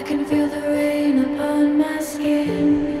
I can feel the rain upon my skin.